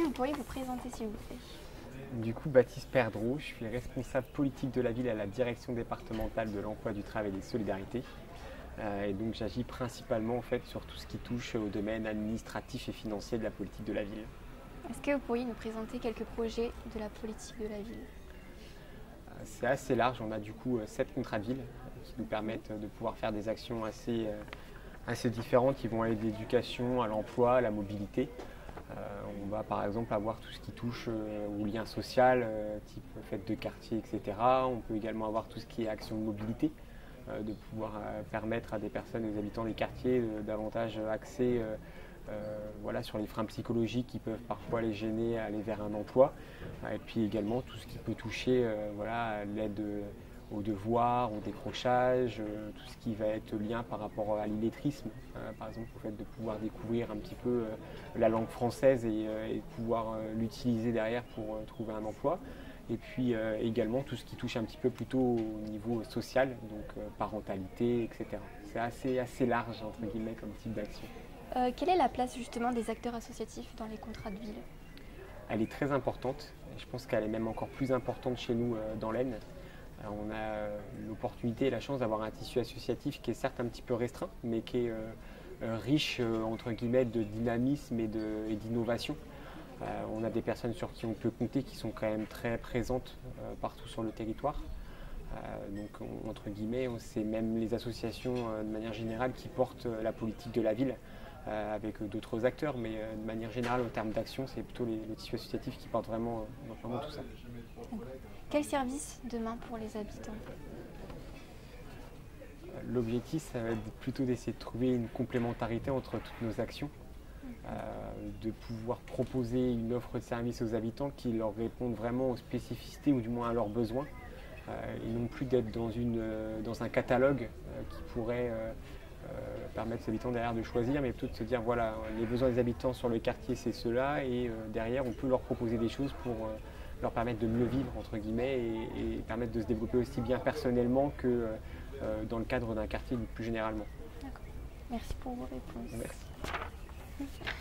que vous pourriez vous présenter, s'il vous plaît? Du coup, Baptiste Perdreau, je suis responsable politique de la ville à la direction départementale de l'emploi, du travail et des solidarités. Et donc j'agis principalement en fait sur tout ce qui touche au domaine administratif et financier de la politique de la ville. Est-ce que vous pourriez nous présenter quelques projets de la politique de la ville? C'est assez large, on a du coup 7 contrats de ville qui nous permettent de pouvoir faire des actions assez différentes qui vont aller de l'éducation à l'emploi, à la mobilité. On va par exemple avoir tout ce qui touche au lien social, type fête de quartier, etc. On peut également avoir tout ce qui est action de mobilité, de pouvoir permettre à des personnes, aux habitants des quartiers, davantage accès voilà, sur les freins psychologiques qui peuvent parfois les gêner à aller vers un emploi. Et puis également tout ce qui peut toucher voilà, l'aide aux devoirs, au décrochage, tout ce qui va être lien par rapport à l'illettrisme, par exemple au fait de pouvoir découvrir un petit peu la langue française et pouvoir l'utiliser derrière pour trouver un emploi. Et puis également tout ce qui touche un petit peu plutôt au niveau social, donc parentalité, etc. C'est assez large entre guillemets comme type d'action. Quelle est la place justement des acteurs associatifs dans les contrats de ville? Elle est très importante, je pense qu'elle est même encore plus importante chez nous dans l'Aisne. Alors on a l'opportunité et la chance d'avoir un tissu associatif qui est certes un petit peu restreint, mais qui est riche entre guillemets de dynamisme et d'innovation. On a des personnes sur qui on peut compter qui sont quand même très présentes partout sur le territoire. Donc entre guillemets, c'est même les associations de manière générale qui portent la politique de la ville avec d'autres acteurs, mais de manière générale en termes d'action, c'est plutôt le tissu associatif qui porte vraiment tout ça. Quel service demain pour les habitants? L'objectif, ça va être plutôt d'essayer de trouver une complémentarité entre toutes nos actions, de pouvoir proposer une offre de service aux habitants qui leur répondent vraiment aux spécificités ou du moins à leurs besoins, et non plus d'être dans un catalogue qui pourrait permettre aux habitants derrière de choisir, mais plutôt de se dire voilà, les besoins des habitants sur le quartier c'est cela, et derrière on peut leur proposer des choses pour leur permettre de mieux vivre entre guillemets et permettre de se développer aussi bien personnellement que dans le cadre d'un quartier plus généralement. D'accord. Merci pour vos réponses. Merci.